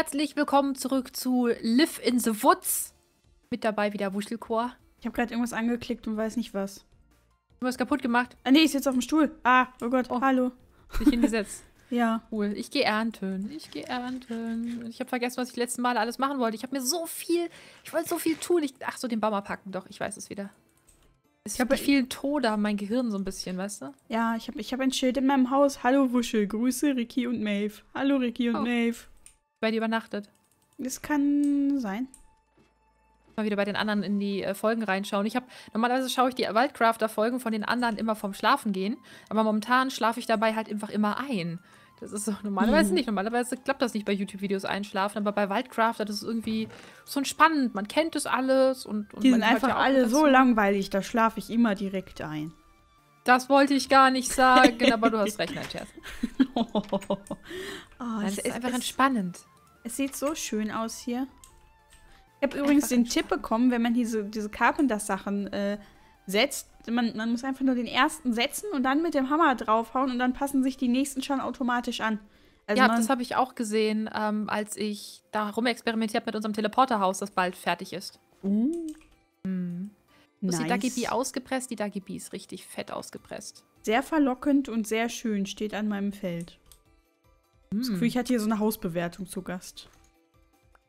herzlich willkommen zurück zu Live in the Woods. Mit dabei wieder Wuschelchor. Ich habe gerade irgendwas angeklickt und weiß nicht was. Du hast kaputt gemacht. Ah, nee, ich sitze auf dem Stuhl. Ah, oh Gott, oh, hallo. Dich hingesetzt. Ja. Cool. Ich gehe ernten. Ich gehe ernten. Ich habe vergessen, was ich letzten Mal alles machen wollte. Ich habe mir so viel. Ich wollte so viel tun. Ach so, den Baum abhacken. Doch, ich weiß es wieder. Ich habe vielen Tode an mein Gehirn so ein bisschen, weißt du? Ja, ich hab ein Schild in meinem Haus. Hallo Wuschel, Grüße Ricky und Maeve. Hallo Ricky und Maeve. Bei dir übernachtet. Das kann sein. Mal wieder bei den anderen in die Folgen reinschauen. Normalerweise schaue ich die Waldcrafter-Folgen von den anderen immer vom Schlafen gehen. Aber momentan schlafe ich dabei halt einfach immer ein. Das ist so normalerweise nicht. Normalerweise klappt das nicht bei YouTube-Videos einschlafen, aber bei Waldcrafter, das ist irgendwie so spannend. Man kennt das alles und die sind einfach alle so langweilig, da schlafe ich immer direkt ein. Das wollte ich gar nicht sagen, aber du hast recht, mein Scherz. Es ist einfach entspannend. Es sieht so schön aus hier. Ich habe übrigens den Tipp bekommen, wenn man diese Carpenter-Sachen setzt. Man muss einfach nur den ersten setzen und dann mit dem Hammer draufhauen und dann passen sich die nächsten schon automatisch an. Also ja, das habe ich auch gesehen, als ich da rumexperimentiert mit unserem Teleporterhaus, das bald fertig ist. Nice. Ist die DagiBee ausgepresst? Die DagiBee ist richtig fett ausgepresst. Sehr verlockend und sehr schön, steht an meinem Feld. Das Gefühl, ich hatte hier so eine Hausbewertung zu Gast.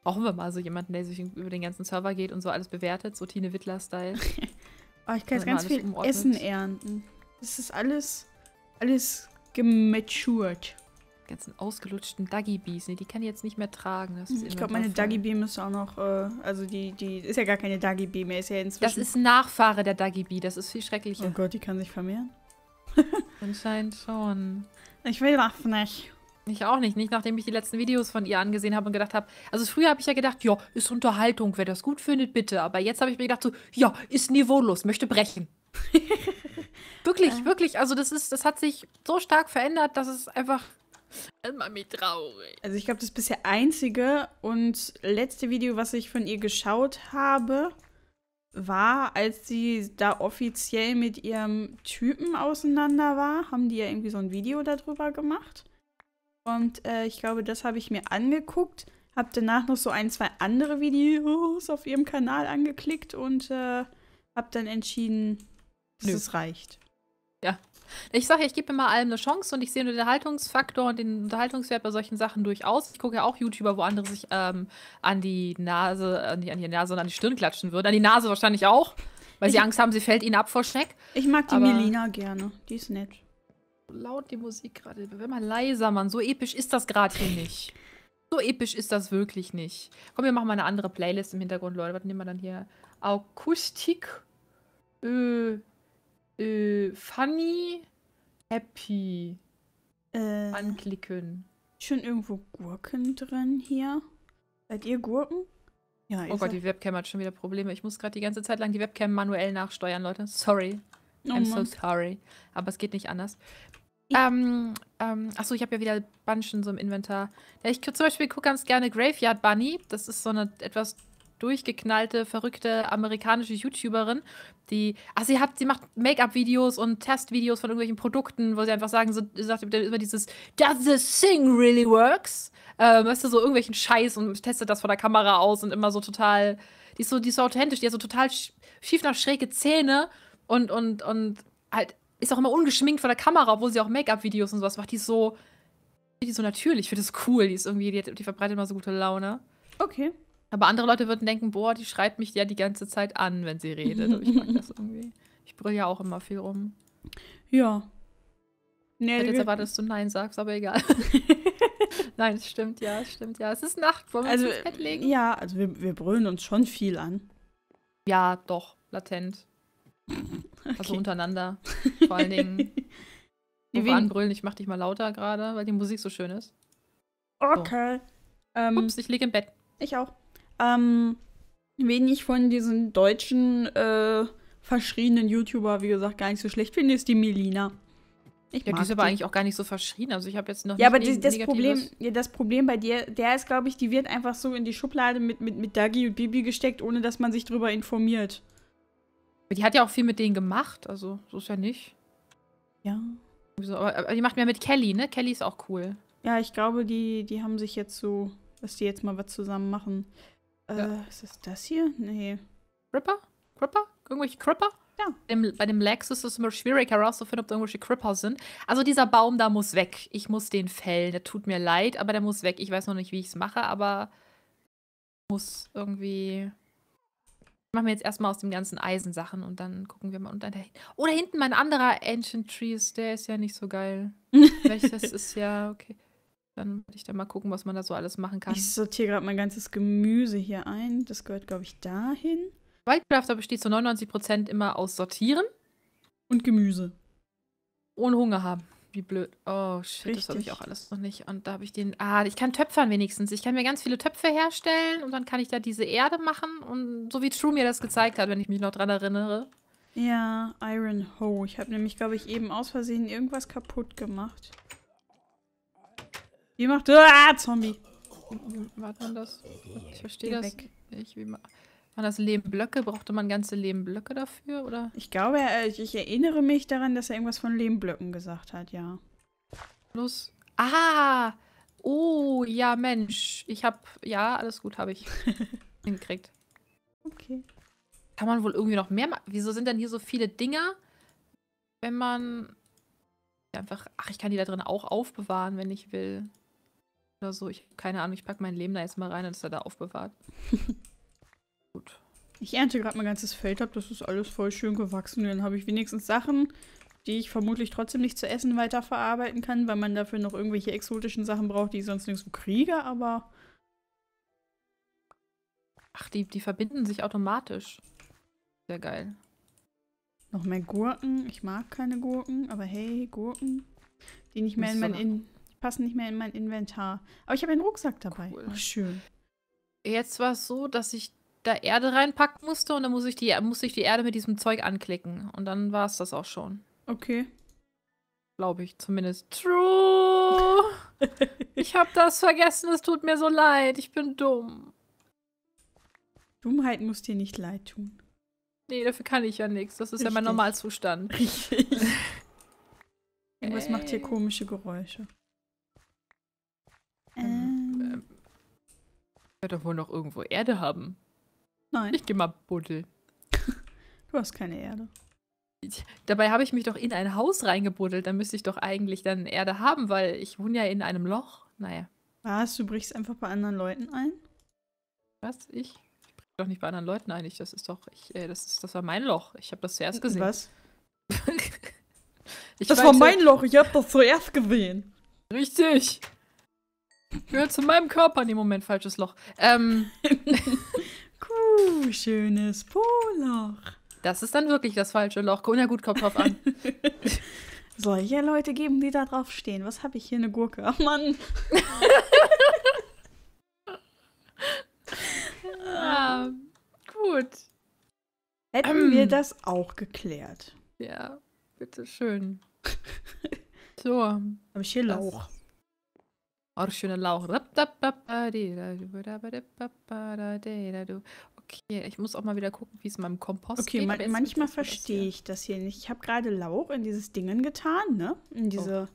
Brauchen wir mal so jemanden, der sich über den ganzen Server geht und so alles bewertet, so Tine Wittler-Style. Oh, ich kann jetzt ganz viel Essen ernten. Das ist alles gematured. Die ganzen ausgelutschten DagiBees, ne, die kann ich jetzt nicht mehr tragen. Das ist, ich glaube, meine DagiBee müsste auch noch, also die ist ja gar keine DagiBee mehr, ist ja inzwischen. Das ist ein Nachfahre der DagiBee, das ist viel schrecklicher. Oh Gott, die kann sich vermehren? Anscheinend schon. Ich will das nicht. Ich auch nicht, nicht nachdem ich die letzten Videos von ihr angesehen habe und gedacht habe, also früher habe ich ja gedacht, ja, ist Unterhaltung, wer das gut findet, bitte. Aber jetzt habe ich mir gedacht so, ja, ist niveaulos, möchte brechen. Wirklich, also das hat sich so stark verändert, dass es einfach Mami traurig. Also ich glaube, das bisher einzige und letzte Video, was ich von ihr geschaut habe, war, als sie da offiziell mit ihrem Typen auseinander war, haben die ja irgendwie so ein Video darüber gemacht. Und ich glaube, das habe ich mir angeguckt, habe danach noch so ein, zwei andere Videos auf ihrem Kanal angeklickt und habe dann entschieden, dass es reicht. Ja. Ich sage ja, ich gebe immer allem eine Chance und ich sehe den Unterhaltungsfaktor und den Unterhaltungswert bei solchen Sachen durchaus. Ich gucke ja auch YouTuber, wo andere sich an die Stirn klatschen würden. An die Nase wahrscheinlich auch, weil sie Angst haben, sie fällt ihnen ab vor Schreck. Ich mag die Melina gerne, die ist nett. Laut die Musik gerade. Wenn man leiser, Mann. So episch ist das gerade hier nicht. So episch ist das wirklich nicht. Komm, wir machen mal eine andere Playlist im Hintergrund, Leute. Was nehmen wir dann hier? Akustik. Funny. Happy. Anklicken. Schon irgendwo Gurken drin hier? Seid ihr Gurken? Ja, oh Gott, die Webcam hat schon wieder Probleme. Ich muss gerade die ganze Zeit lang die Webcam manuell nachsteuern, Leute. Sorry. I'm so sorry. Aber es geht nicht anders. Achso, ich habe ja wieder Bunchen so im Inventar. Ja, ich zum Beispiel gucke ganz gerne Graveyard Bunny. Das ist so eine etwas durchgeknallte, verrückte amerikanische YouTuberin, die. Ach, sie macht Make-up-Videos und Testvideos von irgendwelchen Produkten, wo sie einfach sagen, so sagt über dieses "Does this thing really works?" Weißt du, so irgendwelchen Scheiß und testet das vor der Kamera aus und immer so total. Die ist so authentisch, die hat so total schief nach schräge Zähne. Und halt ist auch immer ungeschminkt vor der Kamera, obwohl sie auch Make-up-Videos und sowas macht. Die ist so natürlich. Ich finde das cool. Die ist irgendwie, die verbreitet immer so gute Laune. Okay. Aber andere Leute würden denken, boah, die schreibt mich ja die ganze Zeit an, wenn sie redet. Aber ich mag das irgendwie. Ich brülle ja auch immer viel rum. Ja. Nee, ich hätte jetzt erwartet, dass du Nein sagst, aber egal. Nein, es stimmt, ja, es stimmt, ja. Es ist Nacht, wollen wir uns ins Bett legen? Ja, also wir brüllen uns schon viel an. Ja, doch, latent. Okay. Also untereinander. Vor allen Dingen. Die anbrüllen, ich mach dich mal lauter gerade, weil die Musik so schön ist. Okay. So. Ups, ich liege im Bett. Ich auch. Wen ich von diesen deutschen, verschrienen YouTuber, wie gesagt, gar nicht so schlecht finde, ist die Melina. Die ist aber eigentlich auch gar nicht so verschrien. Also ich habe jetzt noch nicht. Ja, aber das Problem bei dir, der ist, glaube ich, die wird einfach so in die Schublade mit Dagi und Bibi gesteckt, ohne dass man sich drüber informiert. Die hat ja auch viel mit denen gemacht, also so ist ja nicht. Ja. Aber die macht mehr mit Kelly, ne? Kelly ist auch cool. Ja, ich glaube, die haben sich jetzt so dass die jetzt mal was zusammen machen. Ja. Ist das das hier? Nee. Cripper? Cripper? Irgendwelche Cripper? Ja. Bei dem Lex ist es immer schwierig herauszufinden, ob da irgendwelche Cripper sind. Also dieser Baum da muss weg. Ich muss den fällen. Der tut mir leid, aber der muss weg. Ich weiß noch nicht, wie ich es mache, aber muss irgendwie... Ich mache mir jetzt erstmal aus dem ganzen Eisen Sachen und dann gucken wir mal. Und dann da hinten. Oh, da hinten mein anderer Ancient Trees, der ist ja nicht so geil. Welches ist ja, okay. Dann würde ich da mal gucken, was man da so alles machen kann. Ich sortiere gerade mein ganzes Gemüse hier ein. Das gehört, glaube ich, dahin. Waldcrafter besteht zu 99% immer aus Sortieren. Und Gemüse. Ohne Hunger haben. Wie blöd. Oh, shit, richtig. Das habe ich auch alles noch nicht. Und da habe ich den... Ah, ich kann töpfern wenigstens. Ich kann mir ganz viele Töpfe herstellen und dann kann ich da diese Erde machen. Und so wie True mir das gezeigt hat, wenn ich mich noch dran erinnere. Ja, Iron Hoe. Ich habe nämlich, glaube ich, eben aus Versehen irgendwas kaputt gemacht. Wie macht... Ah, Zombie! Warte mal, das... Ich verstehe das nicht. Wie man... Waren das Lehmblöcke? Brauchte man ganze Lehmblöcke dafür, oder? Ich glaube, ich erinnere mich daran, dass er irgendwas von Lehmblöcken gesagt hat, ja. Los. Ah! Oh, ja, Mensch. Ich hab... Ja, alles gut, habe ich hingekriegt. Okay. Kann man wohl irgendwie noch mehr machen? Wieso sind denn hier so viele Dinger, wenn man... Einfach... Ach, ich kann die da drin auch aufbewahren, wenn ich will. Oder so. Ich habe keine Ahnung. Ich packe mein Lehm da jetzt mal rein und ist er da aufbewahrt. Gut. Ich ernte gerade mein ganzes Feld ab, das ist alles voll schön gewachsen. Dann habe ich wenigstens Sachen, die ich vermutlich trotzdem nicht zu essen weiterverarbeiten kann, weil man dafür noch irgendwelche exotischen Sachen braucht, die ich sonst nirgendwo kriege, aber... Ach, die verbinden sich automatisch. Sehr geil. Noch mehr Gurken. Ich mag keine Gurken, aber hey, Gurken. Die nicht mehr in mein passen nicht mehr in mein Inventar. Aber ich habe einen Rucksack dabei. Cool. Oh, schön. Jetzt war es so, dass ich da Erde reinpacken musste und dann muss ich die Erde mit diesem Zeug anklicken. Und dann war es das auch schon. Okay. Glaube ich zumindest. True! Ich habe das vergessen, es tut mir so leid. Ich bin dumm. Dummheit muss dir nicht leid tun. Nee, dafür kann ich ja nichts. Das ist richtig. Ja mein Normalzustand. Richtig. Irgendwas macht hier komische Geräusche. Ich werde doch wohl noch irgendwo Erde haben. Nein. Ich geh mal buddeln. Du hast keine Erde. Dabei habe ich mich doch in ein Haus reingebuddelt. Dann müsste ich doch eigentlich dann Erde haben, weil ich wohne ja in einem Loch. Naja. Was? Du brichst einfach bei anderen Leuten ein? Was? Ich? Ich brich doch nicht bei anderen Leuten ein. Das ist doch... Das war mein Loch. Ich habe das zuerst gesehen. Was? Das war mein Loch. Ich habe das zuerst gesehen. Richtig. Gehört zu meinem Körper. Nee, Moment. Falsches Loch. Schönes Poloch. Das ist dann wirklich das falsche Loch. Na gut, kommt drauf an. Soll ja Leute geben, die da drauf stehen. Was habe ich hier? Eine Gurke. Ach, Mann. Ja, gut. Hätten wir das auch geklärt. Ja, bitteschön. So. Habe ich hier Lauch. Oh, schöner Lauch. Okay, ich muss auch mal wieder gucken, wie es meinem Kompost geht. Okay, manchmal verstehe ich das hier nicht. Ich habe gerade Lauch in dieses Dingen getan, ne? In diese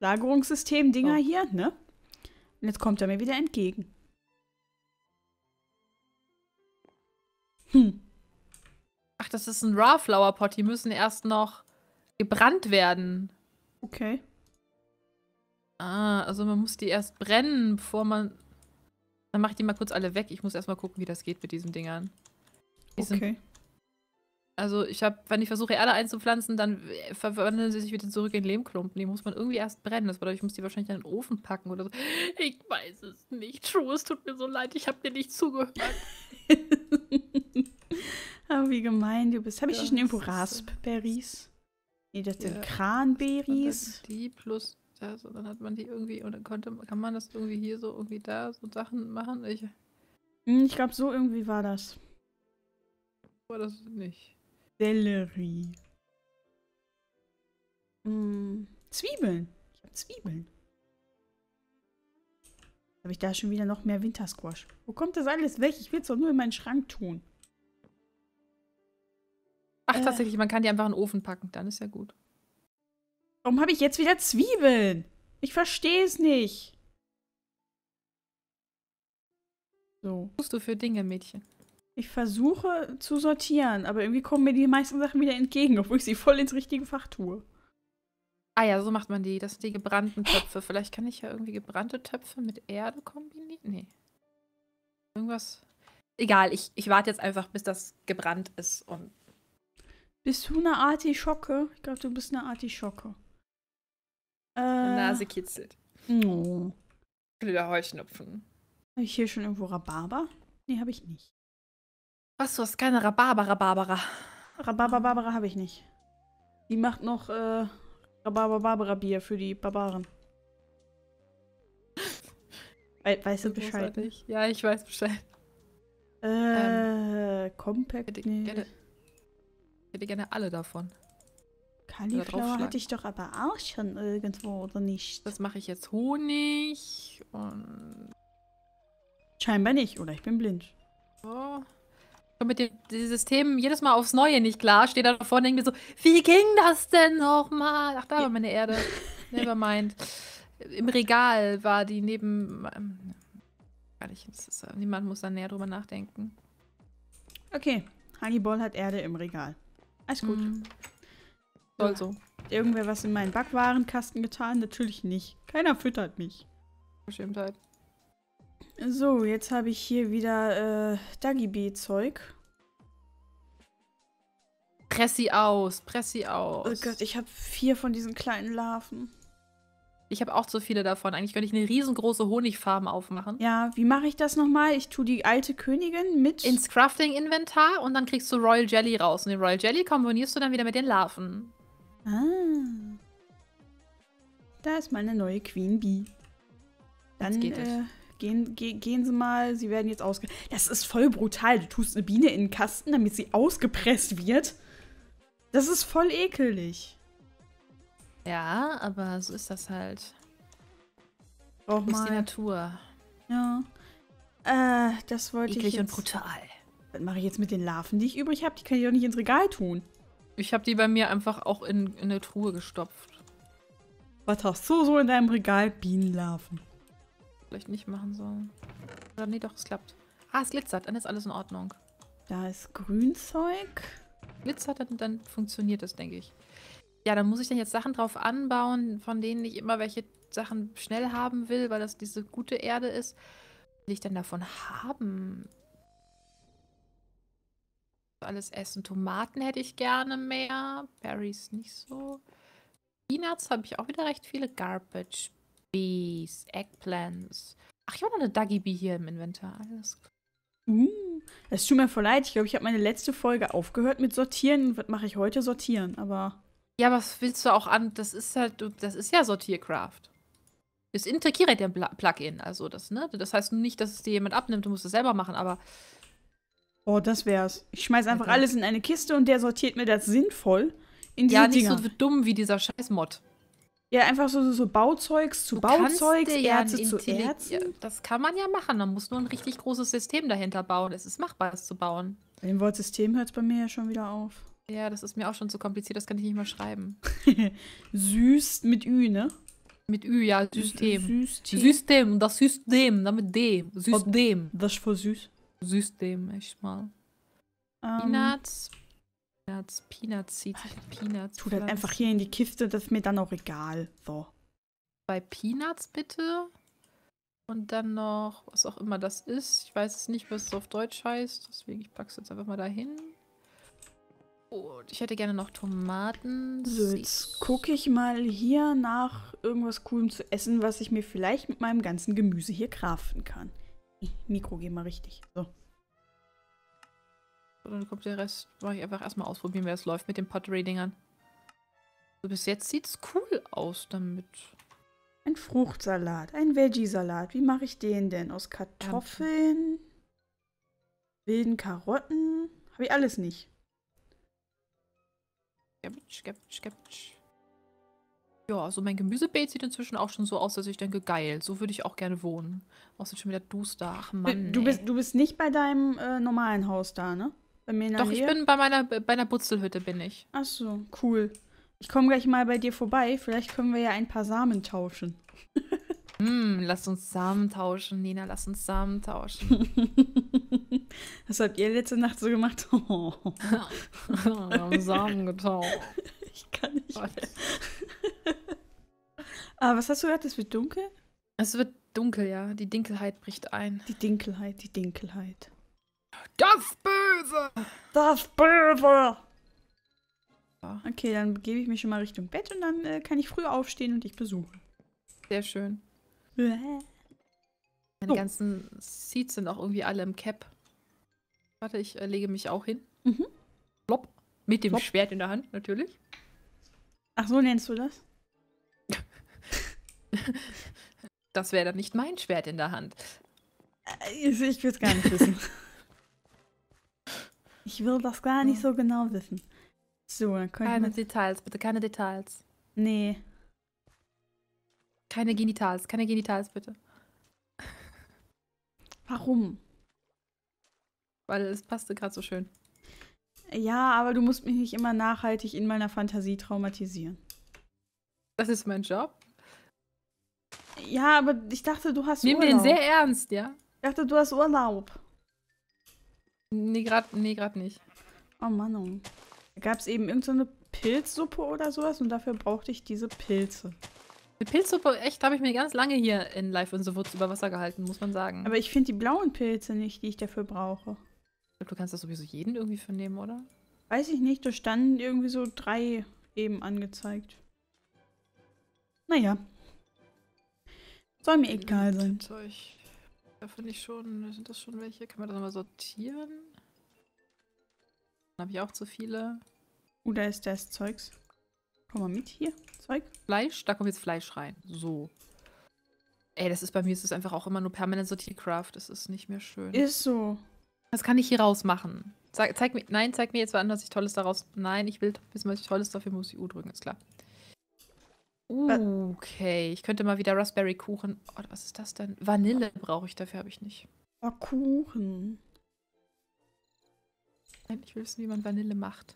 Lagerungssystem-Dinger hier, ne? Und jetzt kommt er mir wieder entgegen. Hm. Ach, das ist ein Raw-Flower-Pot. Die müssen erst noch gebrannt werden. Okay. Ah, also man muss die erst brennen, bevor man... Dann mache ich die mal kurz alle weg. Ich muss erstmal gucken, wie das geht mit diesen Dingern. Okay. Also ich habe, wenn ich versuche, Erde einzupflanzen, dann verwandeln sie sich wieder zurück in Lehmklumpen. Die muss man irgendwie erst brennen. Das bedeutet, ich muss die wahrscheinlich in den Ofen packen oder so. Ich weiß es nicht. True, es tut mir so leid. Ich habe dir nicht zugehört. Aber wie gemein du bist. Habe ich schon irgendwo Raspberries? Nee, das sind Kranberries. Die plus... Das, und dann hat man die irgendwie, oder kann man das irgendwie hier so, irgendwie da, so Sachen machen? Ich glaube, so irgendwie war das. War das nicht. Sellerie. Zwiebeln. Ich habe Zwiebeln. Habe ich da schon wieder noch mehr Wintersquash? Wo kommt das alles weg? Ich will es doch nur in meinen Schrank tun. Ach, tatsächlich, man kann die einfach in den Ofen packen, dann ist ja gut. Warum habe ich jetzt wieder Zwiebeln? Ich verstehe es nicht. So. Was tust du für Dinge, Mädchen? Ich versuche zu sortieren, aber irgendwie kommen mir die meisten Sachen wieder entgegen, obwohl ich sie voll ins richtige Fach tue. Ah ja, so macht man die. Das sind die gebrannten Töpfe. Vielleicht kann ich ja irgendwie gebrannte Töpfe mit Erde kombinieren? Nee. Irgendwas. Egal, ich warte jetzt einfach, bis das gebrannt ist. Und bist du eine Artischocke? Ich glaube, du bist eine Artischocke. Nase kitzelt. Oh. Blöder Heuschnupfen. Habe ich hier schon irgendwo Rhabarber? Nee, habe ich nicht. Was, du hast keine Rhabarber-Rhabarbera? Rhabarber-Barbera habe ich nicht. Die macht noch Rhabarber-Barbera-Bier für die Barbaren. Weißt du Bescheid? Nicht? Ja, ich weiß Bescheid. Compact. Ich hätte gerne alle davon. Cauliflower hatte ich doch aber auch schon irgendwo, oder nicht? Das mache ich jetzt Honig und... Scheinbar nicht, oder? Ich bin blind. So. Mit dem System jedes Mal aufs Neue nicht klar, steht da vorne irgendwie so, wie ging das denn nochmal? Ach, da war meine Erde. Nevermind. Im Regal war die neben... Gar nicht, niemand muss da näher drüber nachdenken. Okay, Honeyball hat Erde im Regal. Alles gut. Soll so. Hat irgendwer was in meinen Backwarenkasten getan? Natürlich nicht. Keiner füttert mich. Beschimpftheit. So, jetzt habe ich hier wieder DagiBee-Zeug. Press sie aus, press sie aus. Oh Gott, ich habe 4 von diesen kleinen Larven. Ich habe auch so viele davon. Eigentlich könnte ich eine riesengroße Honigfarm aufmachen. Ja, wie mache ich das nochmal? Ich tue die alte Königin mit... Ins Crafting-Inventar und dann kriegst du Royal Jelly raus. Und den Royal Jelly kombinierst du dann wieder mit den Larven. Ah. Da ist meine neue Queen Bee. Dann geht es. Gehen Sie mal, Sie werden jetzt ausgepresst. Das ist voll brutal. Du tust eine Biene in den Kasten, damit sie ausgepresst wird. Das ist voll ekelig. Ja, aber so ist das halt. Auch mal. Ist die Natur. Ja. Das wollte ich jetzt. Eklig und brutal. Was mache ich jetzt mit den Larven, die ich übrig habe? Die kann ich doch nicht ins Regal tun. Ich habe die bei mir einfach auch in eine Truhe gestopft. Was hast du so in deinem Regal? Bienenlarven. Vielleicht nicht machen sollen. Oder nee, doch, es klappt. Ah, es glitzert, dann ist alles in Ordnung. Da ist Grünzeug. Glitzert, dann funktioniert das, denke ich. Ja, dann muss ich dann jetzt Sachen drauf anbauen, von denen ich immer welche Sachen schnell haben will, weil das diese gute Erde ist. Will ich dann davon haben? Alles essen. Tomaten hätte ich gerne mehr. Berries nicht so. Peanuts habe ich auch wieder recht viele. Garbage. Bees, Eggplants. Ach, ich habe noch eine DagiBee hier im Inventar. Alles klar. Das tut mir voll leid. Ich glaube, ich habe meine letzte Folge aufgehört mit Sortieren. Was mache ich heute? Sortieren, aber... Ja, was willst du auch an... Das ist halt... Das ist ja Sortiercraft. Das integriert ja ein Plugin. Also das, ne? Das heißt nicht, dass es dir jemand abnimmt. Du musst es selber machen, aber... Oh, das wär's. Ich schmeiß einfach alles in eine Kiste und der sortiert mir das sinnvoll in diese Dinger. Ja, nicht so dumm wie dieser scheiß Mod. Ja, einfach so Bauzeugs zu Bauzeugs, Erze zu Erzen. Ja, das kann man ja machen. Man muss nur ein richtig großes System dahinter bauen. Es ist machbar, es zu bauen. Bei dem Wort System hört es bei mir ja schon wieder auf. Ja, das ist mir auch schon zu kompliziert. Das kann ich nicht mal schreiben. Süß mit Ü, ne? Mit Ü, ja. System. Das System. Dann mit D. System. Das ist voll süß. System, echt mal. Peanuts zieht sich Peanuts. Tu das einfach hier in die Kiste, das ist mir dann auch egal. So. Bei Peanuts bitte. Und dann noch, was auch immer das ist. Ich weiß es nicht, was es auf Deutsch heißt. Deswegen, ich pack's jetzt einfach mal dahin. Und ich hätte gerne noch Tomaten. So, jetzt gucke ich mal hier nach irgendwas Coolem zu essen, was ich mir vielleicht mit meinem ganzen Gemüse hier craften kann. Mikro, geh mal richtig. So. Und dann kommt der Rest, mache ich einfach erstmal ausprobieren, wie es läuft mit den Pottery-Dingern. So, bis jetzt sieht's cool aus damit. Ein Fruchtsalat, ein Veggie-Salat. Wie mache ich den denn? Aus Kartoffeln, wilden Karotten. Habe ich alles nicht. Skeptisch. Ja, also mein Gemüsebeet sieht inzwischen auch schon so aus, dass ich denke, geil, so würde ich auch gerne wohnen. Außerdem schon wieder duster, ach Mann. Du bist nicht bei deinem normalen Haus da, ne? Bei mir in der Nähe? Doch, ich bin bei einer Butzelhütte, bin ich. Ach so, cool. Ich komme gleich mal bei dir vorbei, vielleicht können wir ja ein paar Samen tauschen. Lass uns Samen tauschen, Nina, lass uns Samen tauschen. Was habt ihr letzte Nacht so gemacht? Oh. Wir haben Samen getauscht. Ich kann nicht mehr. Aber was hast du gesagt, es wird dunkel? Es wird dunkel, ja. Die Dunkelheit bricht ein. Die Dunkelheit, die Dunkelheit. Das Böse! Das Böse! Okay, dann begebe ich mich schon mal Richtung Bett und dann kann ich früh aufstehen und dich besuchen. Sehr schön. Meine ganzen Seeds sind auch irgendwie alle im Cap. Warte, ich lege mich auch hin. Mhm. Plop. Mit dem Plop. Schwert in der Hand, natürlich. Ach, so nennst du das? Das wäre dann nicht mein Schwert in der Hand. Ich will es gar nicht wissen. Ich will das gar nicht so genau wissen. So, dann können wir... Keine Details, bitte, keine Details. Nee. Keine Genitals, bitte. Warum? Weil es passte gerade so schön. Ja, aber du musst mich nicht immer nachhaltig in meiner Fantasie traumatisieren. Das ist mein Job. Ja, aber ich dachte, du hast Urlaub. Nimm den sehr ernst, ja? Ich dachte, du hast Urlaub. Nee, gerade nicht. Oh Mann, oh. Da gab es eben irgendeine Pilzsuppe oder sowas und dafür brauchte ich diese Pilze. Die Pilzsuppe, echt, habe ich mir ganz lange hier in Life in the Woods über Wasser gehalten, muss man sagen. Aber ich finde die blauen Pilze nicht, die ich dafür brauche. Ich glaube, du kannst das sowieso jeden irgendwie vernehmen, oder? Weiß ich nicht, da standen irgendwie so 3 eben angezeigt. Naja. Soll mir egal sein. Da finde ich schon, sind das schon welche? Kann man das nochmal sortieren? Dann habe ich auch zu viele. Oder ist das Zeugs? Komm mal mit hier. Zeug. Fleisch, da kommt jetzt Fleisch rein. So. Ey, das ist bei mir, ist es einfach auch immer nur permanent Sortiercraft. Das ist nicht mehr schön. Ist so. Das kann ich hier rausmachen. Zeig mir, nein, zeig mir jetzt mal an, was ich Tolles daraus. Nein, ich will wissen, was ich Tolles, dafür muss ich U drücken, ist klar. Okay, ich könnte mal wieder Raspberry-Kuchen. Oh, was ist das denn? Vanille brauche ich, dafür habe ich nicht. Oh, Kuchen. Nein, ich will wissen, wie man Vanille macht.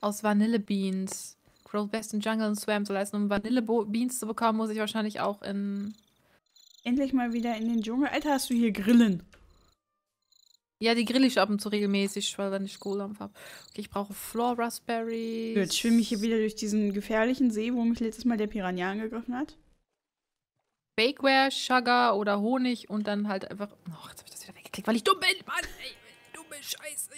Aus Vanillebeans. World Best in Jungle and Swamp. So leisten, um Vanillebeans zu bekommen, muss ich wahrscheinlich auch in... Endlich mal wieder in den Dschungel. Alter, hast du hier Grillen? Ja, die grill ich ab und zu regelmäßig, weil wenn ich Kohldampf habe. Okay, ich brauche Floor Raspberries. Jetzt schwimme ich hier wieder durch diesen gefährlichen See, wo mich letztes Mal der Piranha angegriffen hat. Bakeware, Sugar oder Honig und dann halt einfach... Oh, jetzt habe ich das wieder weggeklickt, weil ich dumm bin. Mann, ey, dumme Scheiße.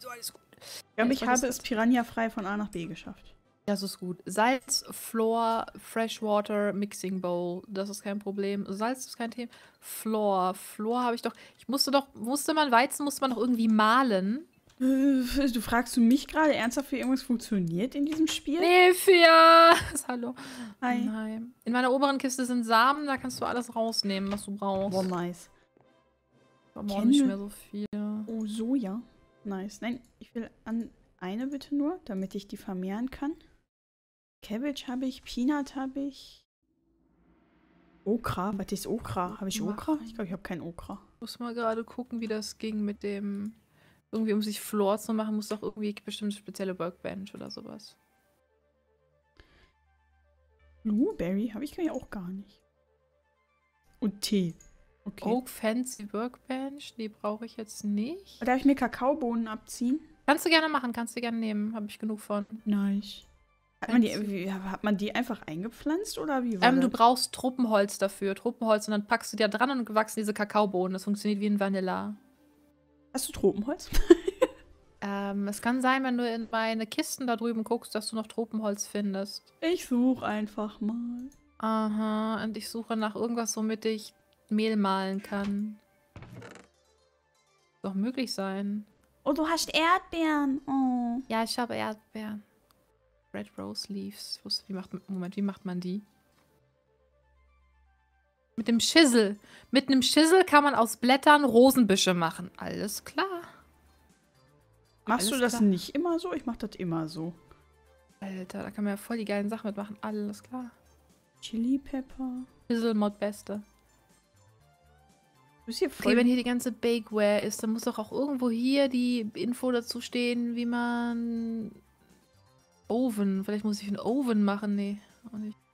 So, alles gut. Ich glaube, ich habe es piranha-frei von A nach B geschafft. Das ist gut. Salz, Floor, Freshwater, Mixing Bowl. Das ist kein Problem. Salz ist kein Thema. Floor. Floor habe ich doch... Ich musste doch... Musste man doch irgendwie mahlen. Du fragst du mich gerade ernsthaft, wie irgendwas funktioniert in diesem Spiel? Nefia! Hallo. Hi. Nein. In meiner oberen Kiste sind Samen. Da kannst du alles rausnehmen, was du brauchst. Oh, nice. Da brauche nicht mehr so viel. Oh, Soja. Nice. Nein, ich will an eine bitte nur, damit ich die vermehren kann. Cabbage habe ich, Peanut habe ich. Okra, was ist Okra? Habe ich Okra? Ich glaube, ich habe keinen Okra. Muss mal gerade gucken, wie das ging mit dem... Irgendwie, um sich Floor zu machen, muss doch irgendwie bestimmt spezielle Workbench oder sowas. Blueberry habe ich ja auch gar nicht. Und Tee. Okay. Oak Fancy Workbench, die brauche ich jetzt nicht. Darf ich mir Kakaobohnen abziehen? Kannst du gerne machen, kannst du gerne nehmen. Habe ich genug von. Nice. Hat man die einfach eingepflanzt oder wie war das? Du brauchst Truppenholz dafür. Truppenholz und dann packst du dir dran und wachsen diese Kakaobohnen. Das funktioniert wie in Vanilla. Hast du Tropenholz? Es kann sein, wenn du in meine Kisten da drüben guckst, dass du noch Tropenholz findest. Ich suche einfach mal. Aha, und ich suche nach irgendwas, womit ich Mehl mahlen kann. Soll doch möglich sein. Oh, du hast Erdbeeren. Oh. Ja, ich habe Erdbeeren. Red Rose Leaves. Moment, wie macht man die? Mit dem Schissel. Mit einem Schissel kann man aus Blättern Rosenbüsche machen. Alles klar. Machst du das nicht immer so? Ich mach das immer so. Alter, da kann man ja voll die geilen Sachen mitmachen. Alles klar. Chili Pepper. Schissel Mod Beste. Okay, wenn hier die ganze Bakeware ist, dann muss doch auch irgendwo hier die Info dazu stehen, wie man... Oven. Vielleicht muss ich einen Oven machen. Nee, auch nicht.